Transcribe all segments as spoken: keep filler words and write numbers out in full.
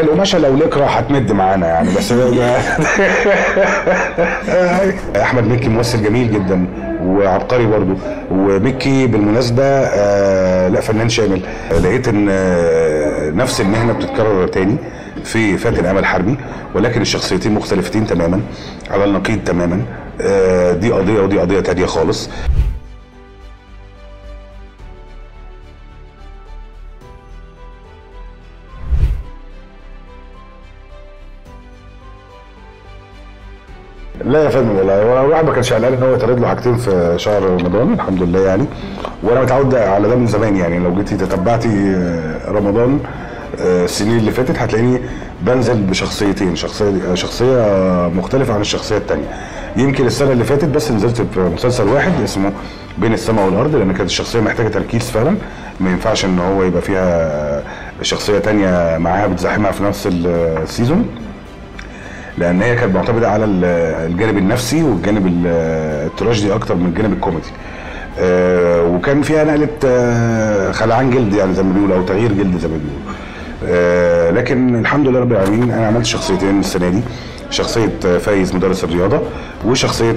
هي القماشه لو ليك راح هتمد معانا يعني بس احمد ميكي ممثل جميل جدا وعبقري برضه. وميكي بالمناسبه آه لا فنان شامل. لقيت ان آه نفس المهنه بتتكرر تاني في فاتن أمل الحربي، ولكن الشخصيتين مختلفتين تماما على النقيض تماما. آه دي قضيه ودي قضيه تانيه خالص. لا يا فندم والله هو الواحد ما كانش قلقان ان هو يتعرض له حاجتين في شهر رمضان الحمد لله يعني، وانا متعود على ده من زمان يعني. لو جيتي تتبعتي رمضان السنين اللي فاتت هتلاقيني بنزل بشخصيتين، شخصيه شخصيه مختلفه عن الشخصيه الثانيه. يمكن السنه اللي فاتت بس نزلت بمسلسل واحد اسمه بين السماء والأرض، لان كانت الشخصيه محتاجه تركيز فعلا، ما ينفعش ان هو يبقى فيها شخصيه ثانيه معاها بتزاحمها في نفس السيزون، لان هي كانت معتمده على الجانب النفسي والجانب التراجيدي اكتر من الجانب الكوميدي. أه وكان فيها نقله أه خلعان جلد يعني زي ما بيقولوا، او تغيير جلد زي ما بيقولوا. أه لكن الحمد لله رب العالمين انا عملت شخصيتين السنه دي، شخصيه فايز مدرس الرياضه وشخصيه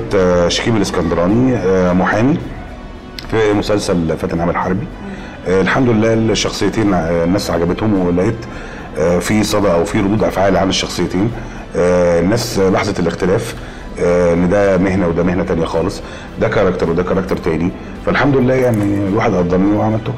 شكيب الاسكندراني أه محامي في مسلسل فاتن أمل الحربي. أه الحمد لله الشخصيتين الناس عجبتهم، ولقيت أه في صدى او في ردود افعال عن الشخصيتين. آه الناس لاحظت الاختلاف ان آه ده مهنه وده مهنه ثانيه خالص، ده كاركتر وده كاركتر ثاني، فالحمد لله يعني الواحد قدرني وعملته.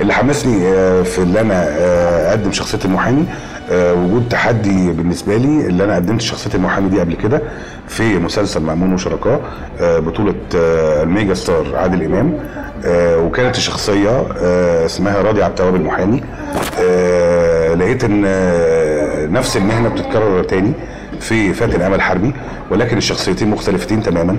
اللي حمسني آه في اللي انا آه اقدم شخصيه المحامي آه وجود تحدي بالنسبه لي، اللي انا قدمت شخصيه المحامي دي قبل كده في مسلسل مأمون وشركاه آه بطوله آه الميجا ستار عادل إمام. آه وكانت الشخصيه آه اسمها راضي عبد التواب المحامي. آه لقيت ان آه نفس المهنه بتتكرر تاني في فاتن أمل الحربي، ولكن الشخصيتين مختلفتين تماما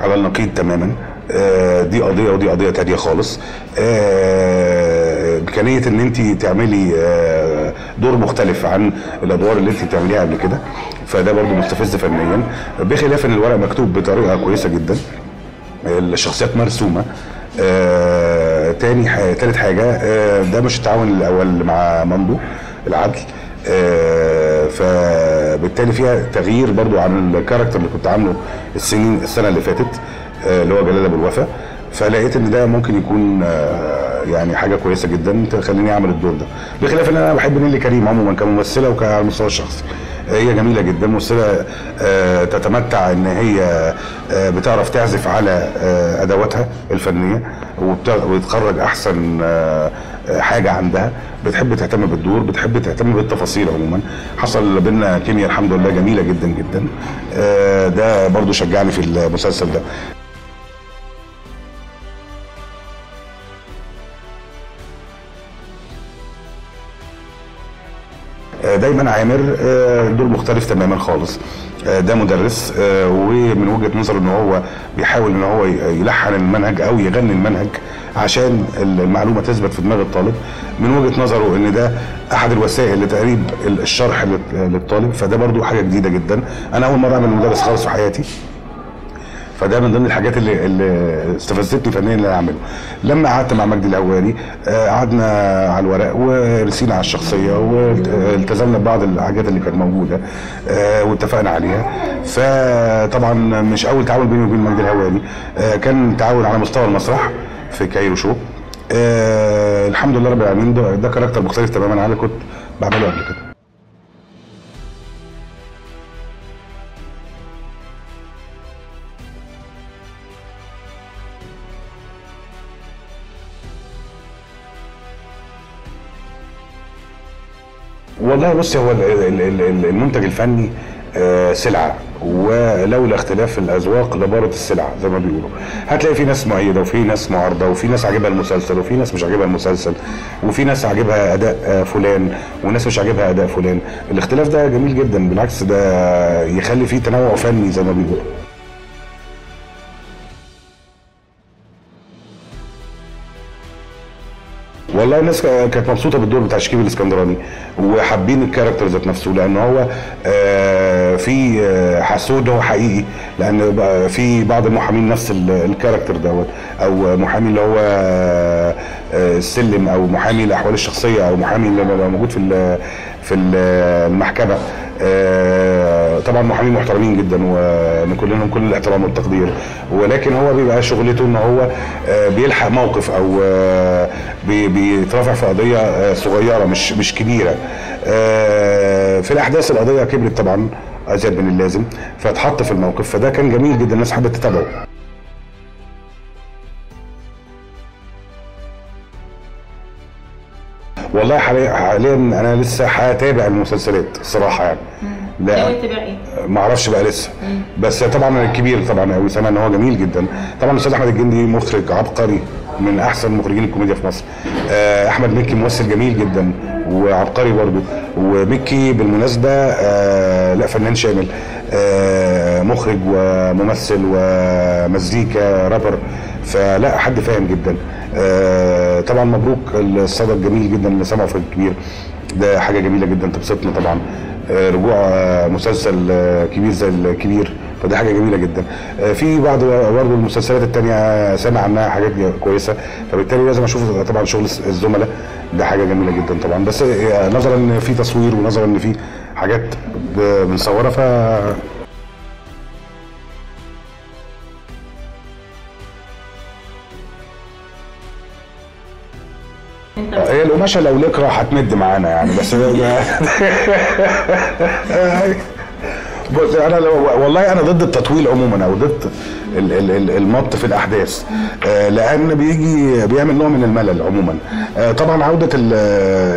على النقيض تماما. آه دي قضيه ودي قضيه تانيه خالص. آه امكانيه ان انت تعملي آه دور مختلف عن الادوار اللي انت بتعمليها قبل كده، فده برضه مستفز فنيا، بخلاف ان الورق مكتوب بطريقه كويسه جدا، الشخصيات مرسومه. آه، تاني ح... تالت حاجه آه، ده مش التعاون الاول مع ممدوح العدل، آه، فبالتالي فيها تغيير برضو عن الكاركتر اللي كنت عامله السنين السنه اللي فاتت آه، اللي هو جلال ابو الوفا. فلقيت ان ده ممكن يكون آه، يعني حاجه كويسه جدا تخليني اعمل الدور ده، بخلاف ان انا بحب نيلي كريم عموما كممثله وعلى المستوى الشخصي. هي جميله جدا، ممثله تتمتع ان هي بتعرف تعزف على ادواتها الفنيه وبتخرج احسن حاجه عندها، بتحب تهتم بالدور، بتحب تهتم بالتفاصيل عموما. حصل بينا كيمياء الحمد لله جميله جدا جدا، ده برضو شجعني في المسلسل ده. دايما عامر دور مختلف تماما خالص، ده مدرس ومن وجهه نظر ان هو بيحاول ان هو يلحن المنهج او يغني المنهج عشان المعلومه تثبت في دماغ الطالب، من وجهه نظره ان ده احد الوسائل لتقريب الشرح للطالب، فده برضو حاجه جديده جدا. انا اول مره اعمل مدرس خالص في حياتي، فده من ضمن الحاجات اللي, اللي استفزتني فنيا اللي انا اعمله. لما قعدت مع مجدي الهواني قعدنا على الورق ورسينا على الشخصيه والتزمنا ببعض الحاجات اللي كانت موجوده واتفقنا عليها. فطبعا مش اول تعاون بيني وبين مجدي الهواني، كان تعاون على مستوى المسرح في كايرو شو. الحمد لله رب العالمين ده, ده كاركتر مختلف تماما عن اللي كنت بعمله قبل كده. والله بص، هو المنتج الفني سلعه، ولولا اختلاف الاذواق لبارت السلعه زي ما بيقولوا. هتلاقي في ناس مؤيده وفي ناس معارضه، وفي ناس عاجبها المسلسل وفي ناس مش عاجبها المسلسل، وفي ناس عاجبها اداء فلان وناس مش عاجبها اداء فلان. الاختلاف ده جميل جدا، بالعكس ده يخلي فيه تنوع فني زي ما بيقولوا. والله الناس كانت مبسوطه بالدور بتاع شكيب الاسكندراني، وحابين الكاركتر ذات نفسه، لان هو في حسود هو حقيقي لان في بعض المحامين نفس الكاركتر دوت، او محامي اللي هو السلم، او محامي الاحوال الشخصيه، او محامي اللي موجود في في المحكمه. طبعا محامين محترمين جدا ونكون لهم كل الاحترام والتقدير، ولكن هو بيبقى شغلته ان هو بيلحق موقف او بيترافع في قضيه صغيره مش مش كبيره. في الاحداث القضيه كبرت طبعا ازيد من اللازم، فاتحط في الموقف، فده كان جميل جدا، الناس حابه تتابعه. والله حاليا انا لسه هتابع المسلسلات الصراحه يعني. لا ما اعرفش بقى لسه. بس طبعا الكبير طبعا قوي، سامع ان هو جميل جدا. طبعا الاستاذ احمد الجندي مخرج عبقري، من احسن مخرجين الكوميديا في مصر. احمد ميكي ممثل جميل جدا وعبقري برضه، وميكي بالمناسبه لا فنان شامل، مخرج وممثل ومزيكا رابر، فلا حد فاهم جدا. طبعا مبروك الصدى الجميل جدا اللي سمعه في الكبير، ده حاجه جميله جدا تبسطنا طبعا. رجوع مسلسل كبير زي الكبير، فده حاجه جميله جدا. في بعض برضه المسلسلات الثانيه سامع عنها حاجات كويسه، فبالتالي لازم اشوف طبعا شغل الزملاء، ده حاجه جميله جدا طبعا. بس نظرا ان في تصوير ونظرا ان في حاجات بنصورها، ف هي القماشه لو لقرا هتمد معانا يعني. بس بص انا لو والله انا ضد التطويل عموما، او ضد المط في الاحداث، لان بيجي بيعمل نوع من الملل عموما. طبعا عوده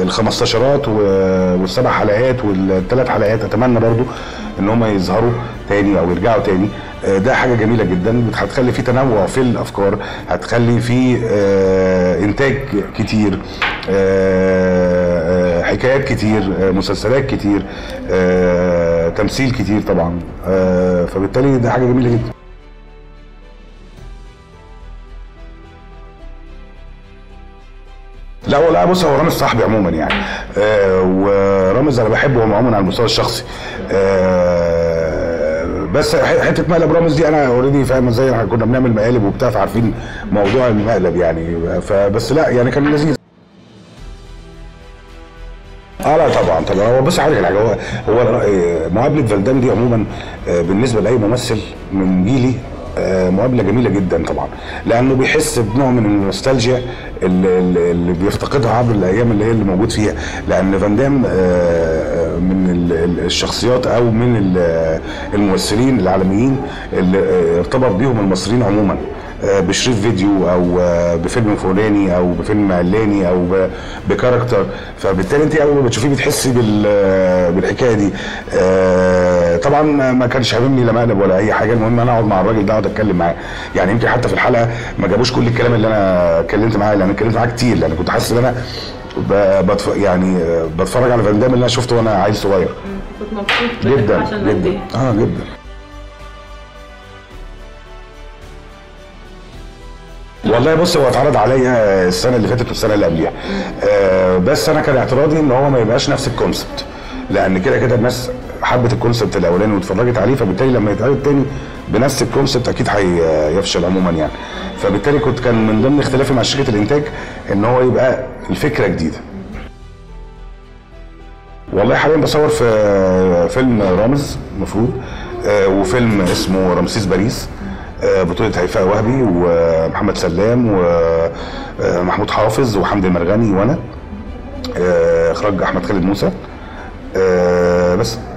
الخمستاشرات والسبع حلقات والثلاث حلقات، اتمنى برضو ان هم يظهروا تاني او يرجعوا تاني، ده حاجه جميله جدا، هتخلي في تنوع في الافكار، هتخلي في انتاج كتير، حكايات كتير، مسلسلات كتير، تمثيل كتير طبعا، فبالتالي ده حاجه جميله جدا. لا والله بص، هو رامز صاحبي عموما يعني، ورامز انا بحبه عموما على المستوى الشخصي. بس حته مقلب رامز دي انا اوريدي فاهم ازاي، كنا بنعمل مقالب وبتاع، فعارفين موضوع المقلب يعني. فبس لا يعني كان لذيذ. اه لا طبعا طبعا. هو بص حضرتك الحاجه، هو هو مقابله فالدام دي عموما بالنسبه لاي ممثل من جيلي مقابله جميله جدا طبعا، لانه بيحس بنوع من النوستالجيا اللي بيفتقدها عبر الايام اللي هي اللي موجود فيها، لان فان دام من الشخصيات او من الممثلين العالميين اللي ارتبط بيهم المصريين عموما، بشريط فيديو او بفيلم فلاني او بفيلم علاني او بكاركتر، فبالتالي انت اول ما بتشوفيه بتحسي بالحكايه دي. طبعا ما كانش هاممني لا مقلب ولا اي حاجه، المهم انا اقعد مع الراجل ده، اقعد اتكلم معاه يعني. يمكن حتى في الحلقه ما جابوش كل الكلام اللي انا اتكلمت معاه، لان اتكلمت معاه كتير، لان كنت حاسس ان انا بتف... يعني بتفرج على فان دام اللي انا شفته وانا عيل صغير. كنت مبسوط جدا جدا اه جدا. والله بص، هو اتعرض عليا السنه اللي فاتت والسنه اللي قبليها، آه بس انا كان اعتراضي ان هو ما يبقاش نفس الكونسبت، لان كده كده الناس حبت الكونسبت الاولاني واتفرجت عليه، فبالتالي لما يتعرض تاني بنفس الكونسبت اكيد هيفشل عموما يعني. فبالتالي كنت كان من ضمن اختلافي مع شركه الانتاج ان هو يبقى الفكره جديده. والله حاليا بصور في فيلم رامز المفروض، آه وفيلم اسمه رمسيس باريس، بطولة هيفاء وهبي ومحمد سلام ومحمود حافظ وحمد المرغني، وانا اخراج احمد خالد موسى. بس